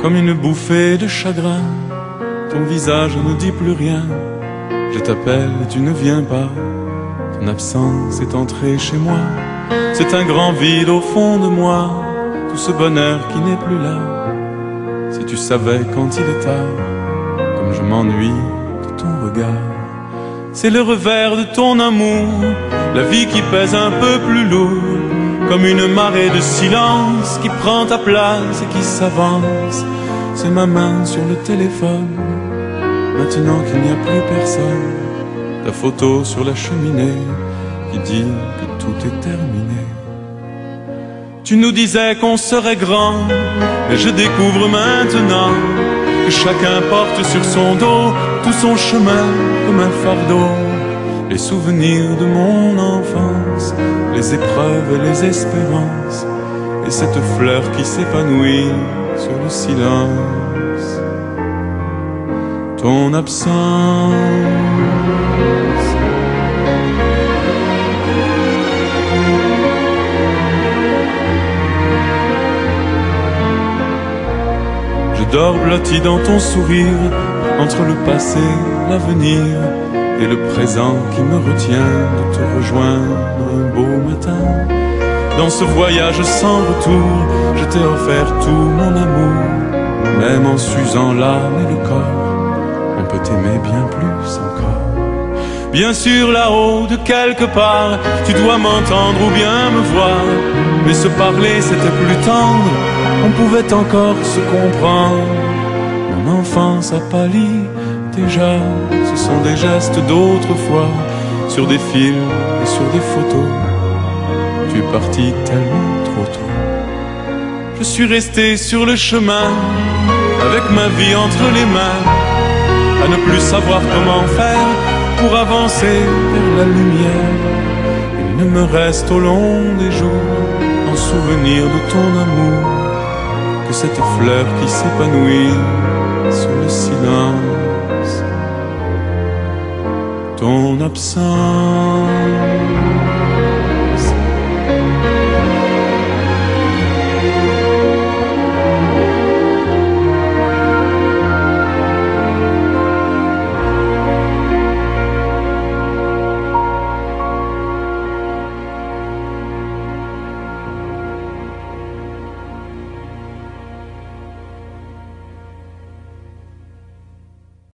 Comme une bouffée de chagrin, ton visage ne dit plus rien. Je t'appelle et tu ne viens pas. Ton absence est entrée chez moi. C'est un grand vide au fond de moi, tout ce bonheur qui n'est plus là. Si tu savais quand il est tard, comme je m'ennuie de ton regard. C'est le revers de ton amour, la vie qui pèse un peu plus lourd, comme une marée de silence qui prend ta place et qui s'avance. C'est ma main sur le téléphone, maintenant qu'il n'y a plus personne. Ta photo sur la cheminée qui dit que tout est terminé. Tu nous disais qu'on serait grand, mais je découvre maintenant que chacun porte sur son dos tout son chemin comme un fardeau. Les souvenirs de mon enfance, les épreuves et les espérances, et cette fleur qui s'épanouit sur le silence. Ton absence. Je dors blotti dans ton sourire, entre le passé, l'avenir et le présent qui me retient de te rejoindre un beau matin. Dans ce voyage sans retour, je t'ai offert tout mon amour. Même en s'usant l'âme et le corps, on peut t'aimer bien plus encore. Bien sûr là-haut de quelque part, tu dois m'entendre ou bien me voir. Mais se parler c'était plus tendre, on pouvait encore se comprendre. Mon enfance a pâli déjà, ce sont des gestes d'autrefois, sur des films et sur des photos. Tu es parti tellement trop tôt. Je suis resté sur le chemin, avec ma vie entre les mains, à ne plus savoir comment faire pour avancer vers la lumière. Il ne me reste au long des jours, en souvenir de ton amour, que cette fleur qui s'épanouit sur le silence. Ton absence.